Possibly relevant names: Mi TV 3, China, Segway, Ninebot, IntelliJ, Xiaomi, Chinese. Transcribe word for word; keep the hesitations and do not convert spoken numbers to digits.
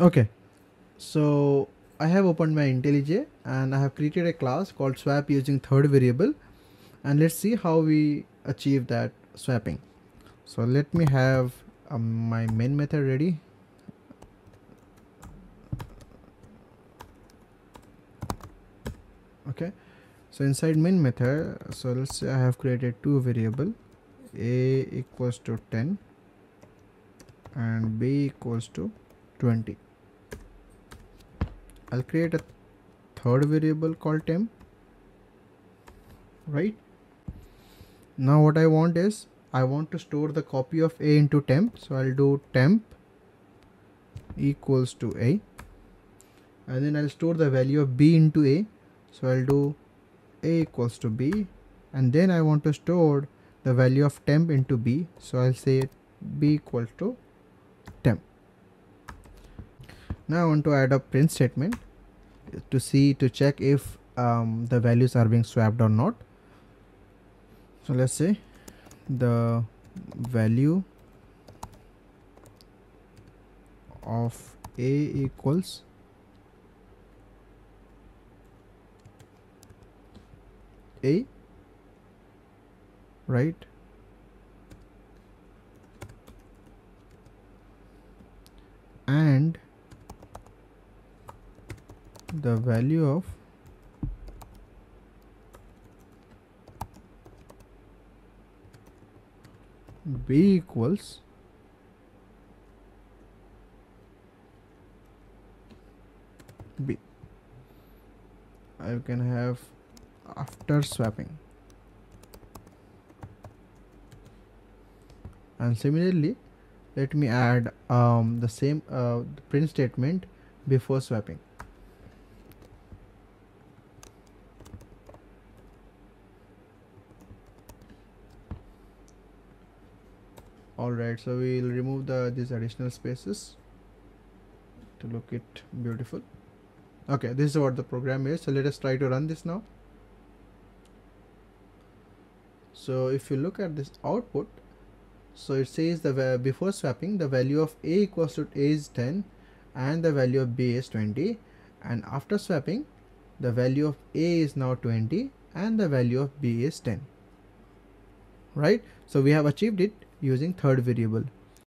Okay, so I have opened my IntelliJ and I have created a class called swap using third variable, and let's see how we achieve that swapping. So let me have um, my main method ready. Okay, so inside main method, so let's say I have created two variable, a equals to ten and b equals to twenty. I'll create a third variable called temp. Right, now what I want is I want to store the copy of a into temp, so I'll do temp equals to a, and then I'll store the value of b into a, so I'll do a equals to b, and then I want to store the value of temp into b, so I'll say b equals to temp. Now I want to add a print statement to see to check if um, the values are being swapped or not. So let's say the value of a equals a, right, and the value of b equals b. I can have after swapping. And similarly, let me add um, the same uh, print statement before swapping. Alright, so we will remove the these additional spaces to look it beautiful. Okay, this is what the program is. So let us try to run this now. So if you look at this output, so it says the before swapping the value of a equals to a is ten and the value of b is twenty, and after swapping the value of a is now twenty and the value of b is ten. Right, so we have achieved it using third variable.